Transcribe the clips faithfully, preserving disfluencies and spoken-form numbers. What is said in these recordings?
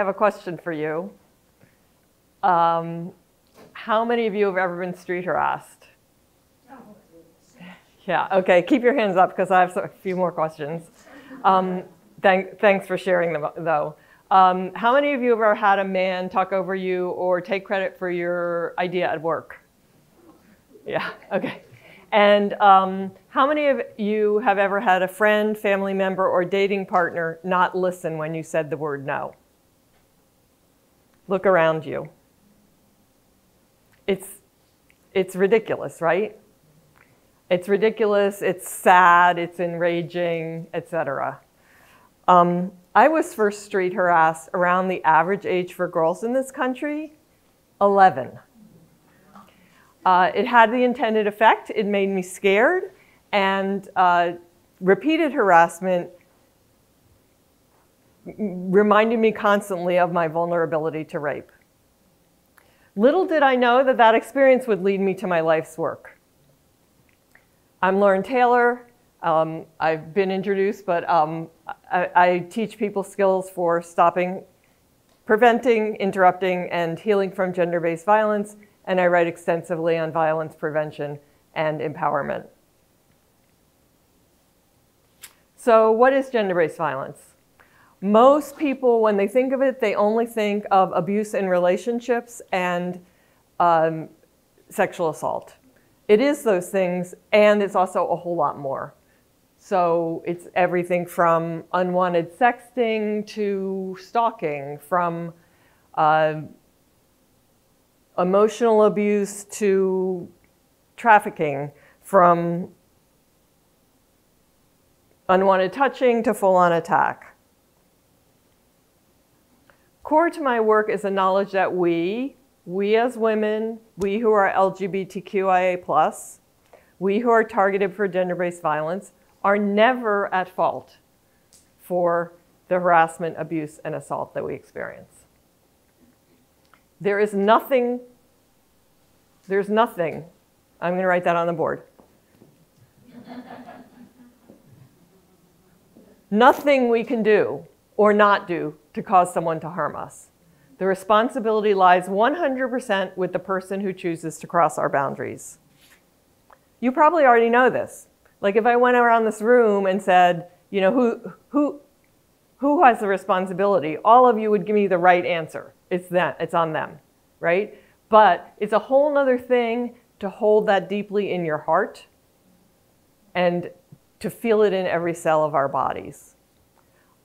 have a question for you. Um, how many of you have ever been street harassed? Yeah, okay, keep your hands up because I have a few more questions. Um, thank, thanks for sharing them though. Um, how many of you have ever had a man talk over you or take credit for your idea at work? Yeah, okay. And um, how many of you have ever had a friend, family member, or dating partner not listen when you said the word no? Look around you. It's, it's ridiculous, right? It's ridiculous, it's sad, it's enraging, et cetera. Um, I was first street harassed around the average age for girls in this country, eleven. Uh, it had the intended effect. It made me scared, and uh, repeated harassment reminded me constantly of my vulnerability to rape. Little did I know that that experience would lead me to my life's work. I'm Lauren Taylor. Um, I've been introduced, but um, I, I teach people skills for stopping, preventing, interrupting, and healing from gender-based violence. And I write extensively on violence prevention and empowerment. So what is gender-based violence? Most people, when they think of it, they only think of abuse in relationships and um, sexual assault. It is those things, and it's also a whole lot more. So it's everything from unwanted sexting to stalking, from uh, emotional abuse to trafficking, from unwanted touching to full-on attack. Core to my work is the knowledge that we, we as women, we who are L G B T Q I A plus, we who are targeted for gender-based violence, are never at fault for the harassment, abuse, and assault that we experience. There is nothing, there's nothing, I'm going to write that on the board. Nothing we can do or not do to cause someone to harm us. The responsibility lies one hundred percent with the person who chooses to cross our boundaries. You probably already know this. Like if I went around this room and said, you know, who, who, who has the responsibility? All of you would give me the right answer. It's that, it's on them, right? But it's a whole other thing to hold that deeply in your heart and to feel it in every cell of our bodies.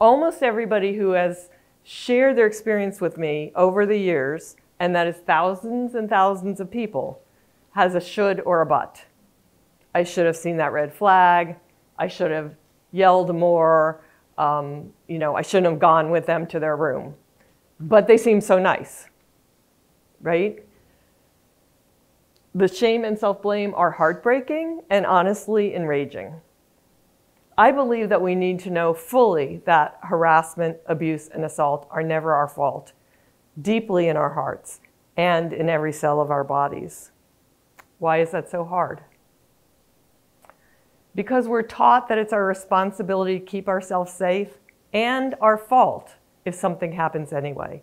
Almost everybody who has shared their experience with me over the years, and that is thousands and thousands of people, has a should or a but. I should have seen that red flag. I should have yelled more. Um, you know, I shouldn't have gone with them to their room. But they seem so nice, right? The shame and self-blame are heartbreaking and honestly enraging. I believe that we need to know fully that harassment, abuse, and assault are never our fault, deeply in our hearts and in every cell of our bodies. Why is that so hard? Because we're taught that it's our responsibility to keep ourselves safe and our fault if something happens anyway.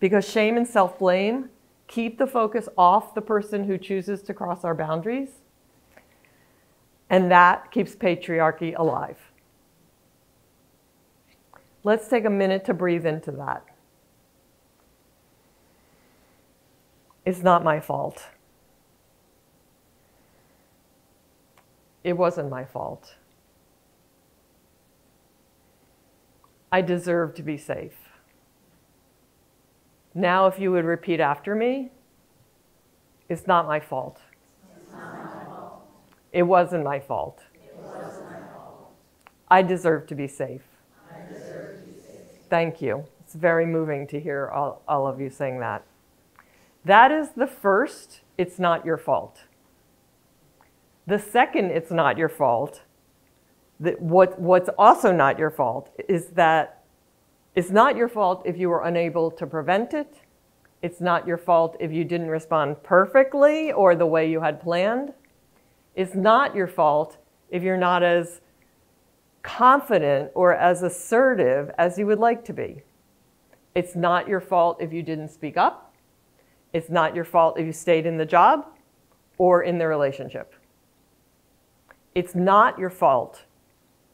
Because shame and self-blame keep the focus off the person who chooses to cross our boundaries, and that keeps patriarchy alive. Let's take a minute to breathe into that. It's not my fault. It wasn't my fault. I deserve to be safe. Now, if you would repeat after me, it's not my fault. It's not my fault. It wasn't my fault. It wasn't my fault. I deserve to be safe. I deserve to be safe. Thank you. It's very moving to hear all, all of you saying that. That is the first, it's not your fault. The second, it's not your fault. That what, what's also not your fault is that it's not your fault if you were unable to prevent it. It's not your fault if you didn't respond perfectly or the way you had planned. It's not your fault if you're not as confident or as assertive as you would like to be. It's not your fault if you didn't speak up. It's not your fault if you stayed in the job or in the relationship. It's not your fault.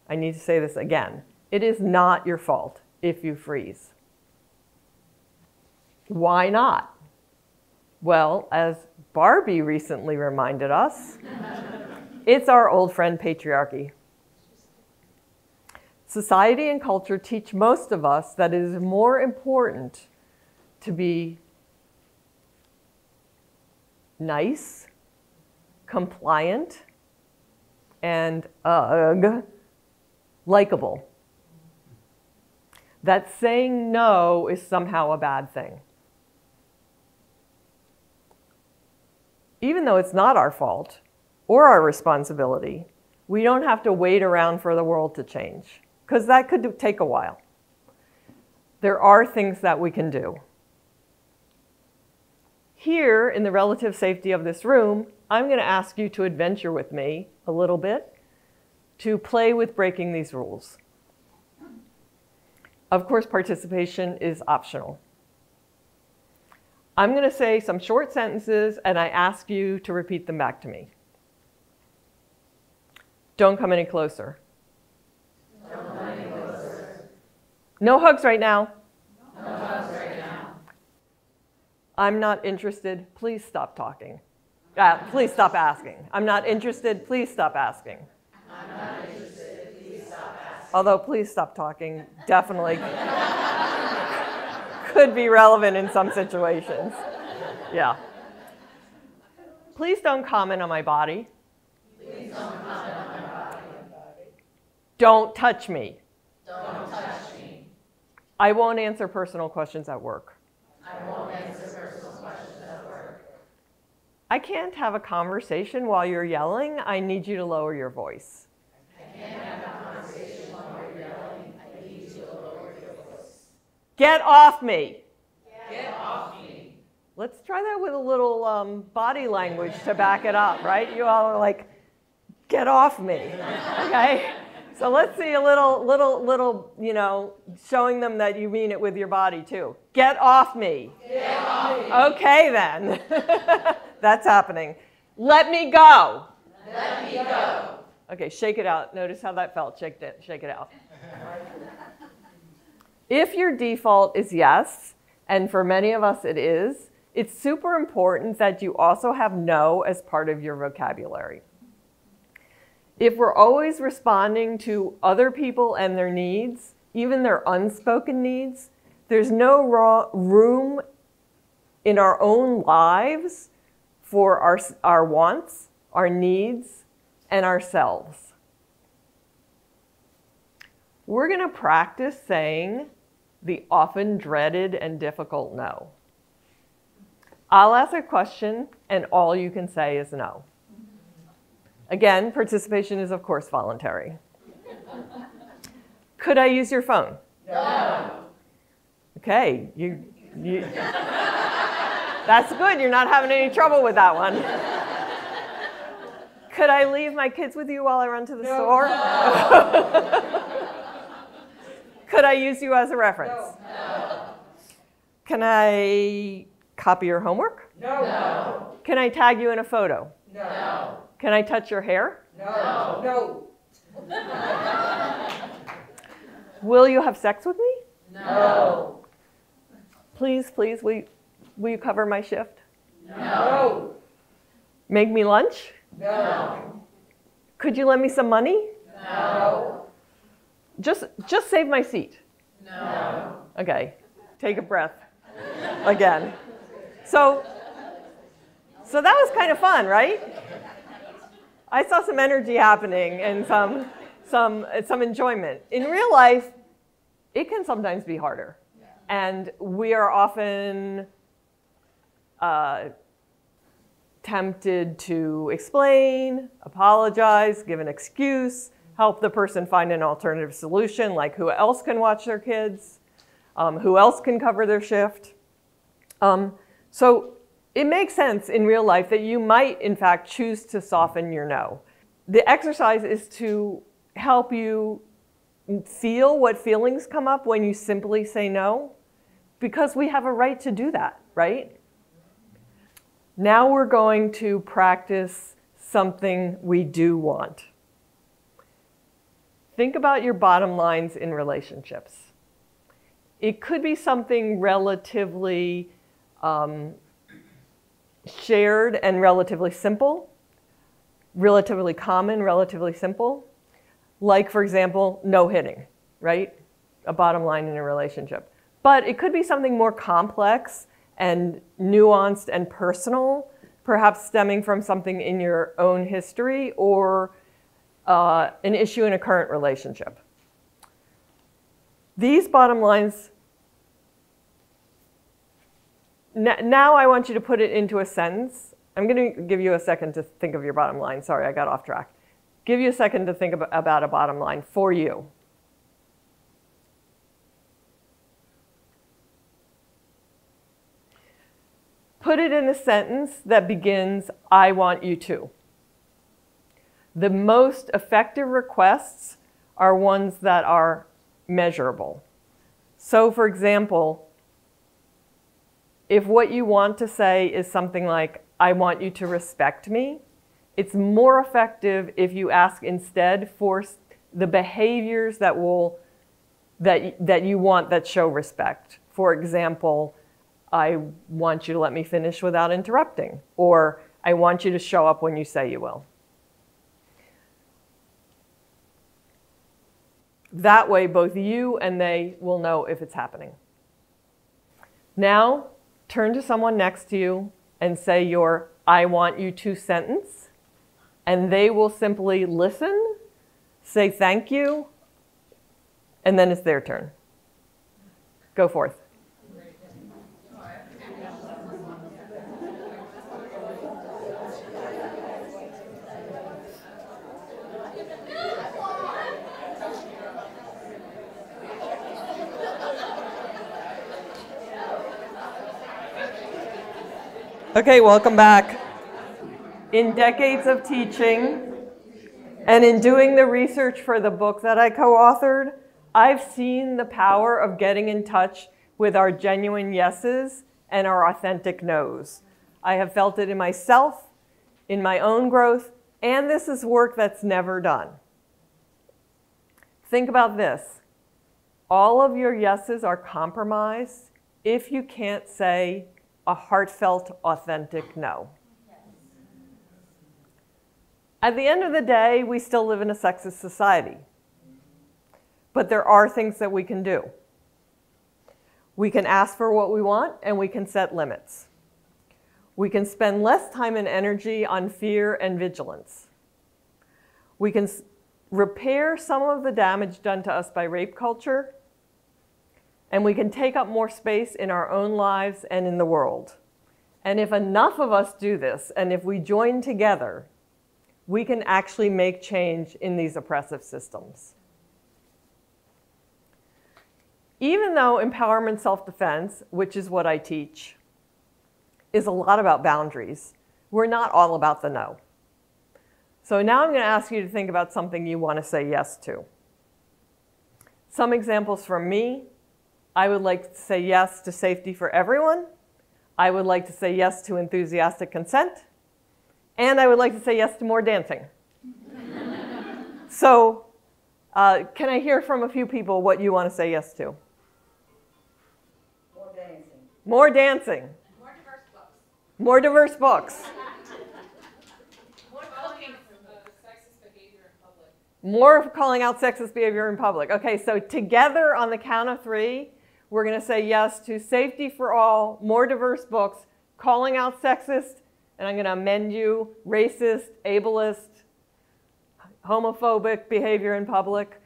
I need to say this again. It is not your fault if you freeze. Why not? Well, as Barbie recently reminded us, it's our old friend patriarchy. Society and culture teach most of us that it is more important to be nice, compliant, and uh, likable. That saying no is somehow a bad thing. Even though it's not our fault or our responsibility, we don't have to wait around for the world to change, because that could take a while. There are things that we can do. Here, in the relative safety of this room, I'm going to ask you to adventure with me a little bit, to play with breaking these rules. Of course, participation is optional. I'm going to say some short sentences, and I ask you to repeat them back to me. Don't come any closer. Don't come any closer. No hugs right now. No hugs right now. I'm not interested. Please stop talking. Uh, please stop asking. I'm not interested. Please stop asking. I'm not interested. Please stop asking. Although please stop talking definitely could be relevant in some situations. Yeah. Please don't comment on my body. Please don't comment on my body. Don't touch me. Don't touch me. I won't answer personal questions at work. I won't answer personal questions at work. I can't have a conversation while you're yelling. I need you to lower your voice. I can't have a conversation while you're yelling. I need you to lower your voice. Get off me. Get off me. Let's try that with a little um, body language to back it up, right? You all are like, get off me, okay? So let's see a little, little, little, you know, showing them that you mean it with your body too. Get off me. Get off me. Okay then. That's happening. Let me go. Let me go. Okay, shake it out. Notice how that felt. Shake it, shake it out. If your default is yes, and for many of us it is, it's super important that you also have no as part of your vocabulary. If we're always responding to other people and their needs, even their unspoken needs, there's no raw room in our own lives for our, our wants, our needs, and ourselves. We're going to practice saying the often dreaded and difficult no. I'll ask a question, and all you can say is no. Again, participation is, of course, voluntary. Could I use your phone? No. Okay. You, you. That's good. You're not having any trouble with that one. Could I leave my kids with you while I run to the no, store? No. Could I use you as a reference? No. No. Can I copy your homework? No. No. Can I tag you in a photo? No. No. Can I touch your hair? No. No. Will you have sex with me? No. Please, please, will you, will you cover my shift? No. Make me lunch? No. Could you lend me some money? No. Just, just save my seat? No. Okay, take a breath again. So, so that was kind of fun, right? I saw some energy happening and some, some, some enjoyment. In real life, it can sometimes be harder. Yeah. And we are often uh, tempted to explain, apologize, give an excuse, help the person find an alternative solution, like who else can watch their kids, um, who else can cover their shift. Um, so it makes sense in real life that you might, in fact, choose to soften your no. The exercise is to help you feel what feelings come up when you simply say no, because we have a right to do that, right? Now we're going to practice something we do want. Think about your bottom lines in relationships. It could be something relatively um, shared and relatively simple, relatively common, relatively simple. Like, for example, no hitting, right? A bottom line in a relationship. But it could be something more complex and nuanced and personal, perhaps stemming from something in your own history or uh, an issue in a current relationship. These bottom lines, now I want you to put it into a sentence. I'm going to give you a second to think of your bottom line. Sorry, I got off track. Give you a second to think about a bottom line for you. Put it in a sentence that begins, I want you to. The most effective requests are ones that are measurable. So for example, if what you want to say is something like, I want you to respect me, it's more effective if you ask instead for the behaviors that will, that, that you want that show respect. For example, I want you to let me finish without interrupting, or I want you to show up when you say you will. That way, both you and they will know if it's happening. Now, turn to someone next to you and say your I want you to sentence, and they will simply listen, say thank you, and then it's their turn. Go forth. Okay, welcome back. In decades of teaching and in doing the research for the book that I co-authored, I've seen the power of getting in touch with our genuine yeses and our authentic nos. I have felt it in myself, in my own growth, and this is work that's never done. Think about this. All of your yeses are compromised if you can't say a heartfelt, authentic no. At the end of the day, we still live in a sexist society. But there are things that we can do. We can ask for what we want, and we can set limits. We can spend less time and energy on fear and vigilance. We can repair some of the damage done to us by rape culture, and we can take up more space in our own lives and in the world. And if enough of us do this, and if we join together, we can actually make change in these oppressive systems. Even though empowerment self-defense, which is what I teach, is a lot about boundaries, we're not all about the no. So now I'm going to ask you to think about something you want to say yes to. Some examples from me. I would like to say yes to safety for everyone. I would like to say yes to enthusiastic consent. And I would like to say yes to more dancing. So, uh, can I hear from a few people what you want to say yes to? More dancing. More dancing. More diverse books. More diverse books. More calling out sexist behavior in public. More calling out sexist behavior in public. Okay, so together on the count of three, we're going to say yes to safety for all, more diverse books, calling out sexist, and I'm going to amend you, racist, ableist, homophobic behavior in public.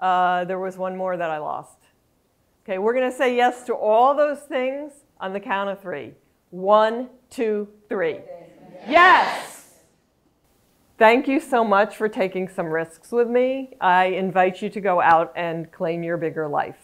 Uh, there was one more that I lost. Okay, we're going to say yes to all those things on the count of three. One, two, three. Yes! Yes! Thank you so much for taking some risks with me. I invite you to go out and claim your bigger life.